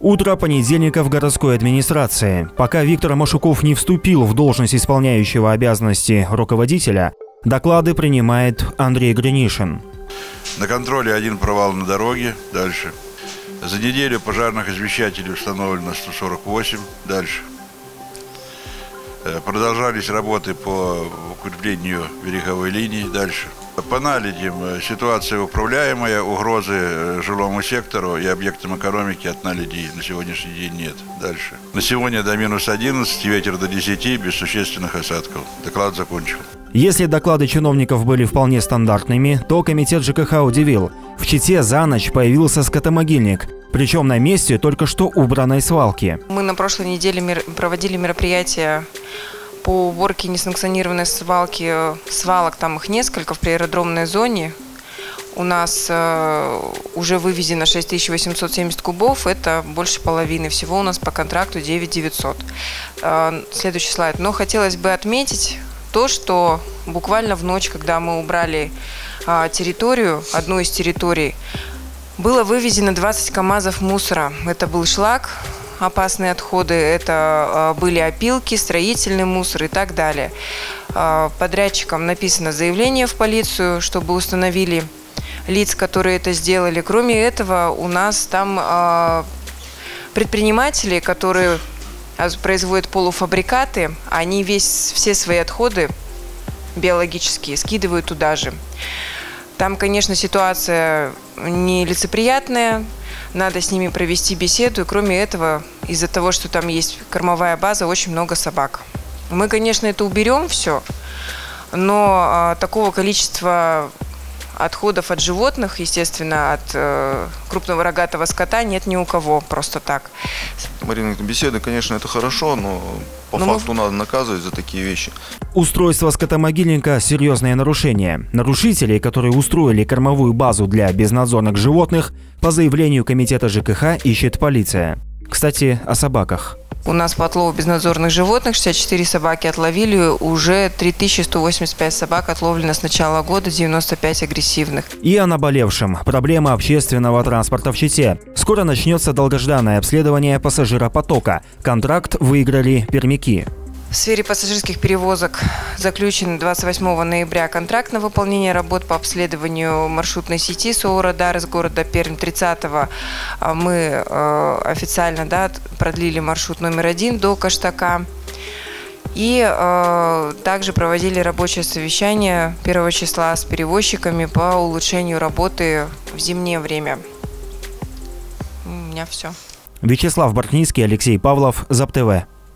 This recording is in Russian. Утро понедельника в городской администрации. Пока Виктор Машуков не вступил в должность исполняющего обязанности руководителя, доклады принимает Андрей Гринишин. На контроле один провал на дороге. Дальше. За неделю пожарных извещателей установлено 148. Дальше. Продолжались работы по укреплению береговой линии. Дальше. По наледям ситуация управляемая, угрозы жилому сектору и объектам экономики от наледей на сегодняшний день нет. Дальше. На сегодня до -11, ветер до 10, без существенных осадков. Доклад закончил. Если доклады чиновников были вполне стандартными, то комитет ЖКХ удивил. В Чите за ночь появился скотомогильник. Причем на месте только что убранной свалки. Мы на прошлой неделе проводили мероприятие по уборке несанкционированной свалки. Свалок там их несколько в приаэродромной зоне. У нас уже вывезено 6870 кубов. Это больше половины. Всего у нас по контракту 9900. Следующий слайд. Но хотелось бы отметить то, что буквально в ночь, когда мы убрали территорию, одну из территорий, было вывезено 20 КАМАЗов мусора. Это был шлак, опасные отходы, это были опилки, строительный мусор и так далее. Подрядчикам написано заявление в полицию, чтобы установили лиц, которые это сделали. Кроме этого, у нас там предприниматели, которые производят полуфабрикаты, они все свои отходы биологические скидывают туда же. Там, конечно, ситуация нелицеприятная, надо с ними провести беседу. И кроме этого, из-за того, что там есть кормовая база, очень много собак. Мы, конечно, это уберем все, но такого количества отходов от животных, естественно, от крупного рогатого скота нет ни у кого просто так. Марина, беседы, конечно, это хорошо, но по факту надо наказывать за такие вещи. Устройство скотомогильника – серьезное нарушение. Нарушителей, которые устроили кормовую базу для безнадзорных животных, по заявлению комитета ЖКХ ищет полиция. Кстати, о собаках. У нас по отлову безнадзорных животных 64 собаки отловили, уже 3185 собак отловлено с начала года, 95 агрессивных. И о наболевшем. Проблема общественного транспорта в Чите. Скоро начнется долгожданное обследование пассажиропотока. Контракт выиграли пермяки. В сфере пассажирских перевозок заключен 28 ноября контракт на выполнение работ по обследованию маршрутной сети СОО «Радар» из города Пермь. 30-го мы официально продлили маршрут номер 1 до Каштака. И также проводили рабочее совещание 1 числа с перевозчиками по улучшению работы в зимнее время. У меня все. Вячеслав Баркинский, Алексей Павлов, ЗапТВ.